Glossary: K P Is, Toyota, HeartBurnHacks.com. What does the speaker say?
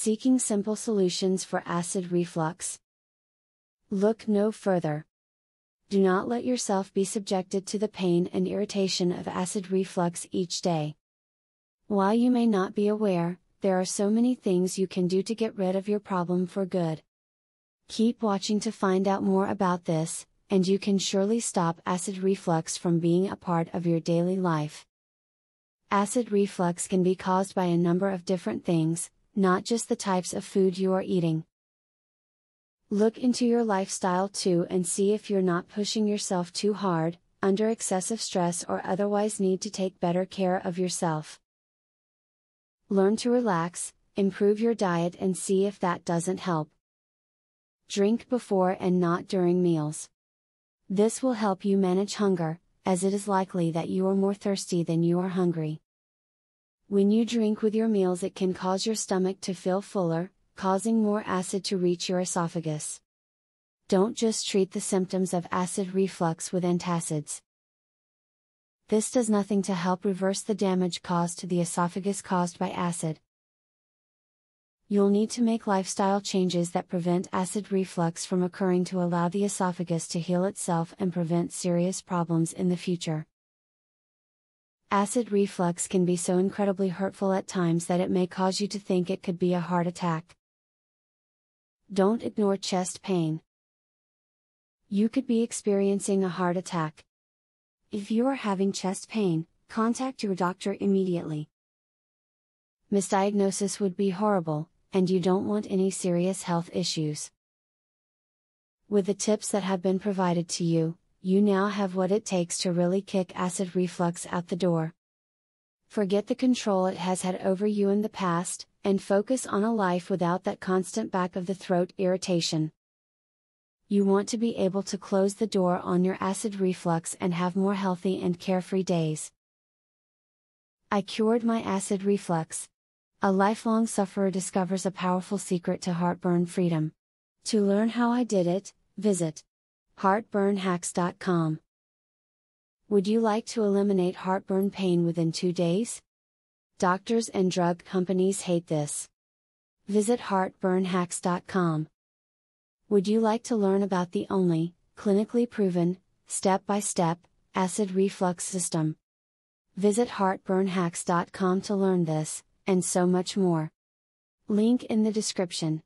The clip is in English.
Seeking simple solutions for acid reflux. Look no further. Do not let yourself be subjected to the pain and irritation of acid reflux each day. While you may not be aware, there are so many things you can do to get rid of your problem for good. Keep watching to find out more about this, and you can surely stop acid reflux from being a part of your daily life. Acid reflux can be caused by a number of different things, not just the types of food you are eating. Look into your lifestyle too and see if you're not pushing yourself too hard, under excessive stress or otherwise need to take better care of yourself. Learn to relax, improve your diet and see if that doesn't help. Drink before and not during meals. This will help you manage hunger, as it is likely that you are more thirsty than you are hungry. When you drink with your meals, it can cause your stomach to feel fuller, causing more acid to reach your esophagus. Don't just treat the symptoms of acid reflux with antacids. This does nothing to help reverse the damage caused to the esophagus caused by acid. You'll need to make lifestyle changes that prevent acid reflux from occurring to allow the esophagus to heal itself and prevent serious problems in the future. Acid reflux can be so incredibly hurtful at times that it may cause you to think it could be a heart attack. Don't ignore chest pain. You could be experiencing a heart attack. If you are having chest pain, contact your doctor immediately. Misdiagnosis would be horrible, and you don't want any serious health issues. With the tips that have been provided to you, you now have what it takes to really kick acid reflux out the door. Forget the control it has had over you in the past, and focus on a life without that constant back of the throat irritation. You want to be able to close the door on your acid reflux and have more healthy and carefree days. I cured my acid reflux. A lifelong sufferer discovers a powerful secret to heartburn freedom. To learn how I did it, visit HeartBurnHacks.com. Would you like to eliminate heartburn pain within 2 days? Doctors and drug companies hate this. Visit HeartBurnHacks.com. Would you like to learn about the only, clinically proven, step-by-step, acid reflux system? Visit HeartBurnHacks.com to learn this, and so much more. Link in the description.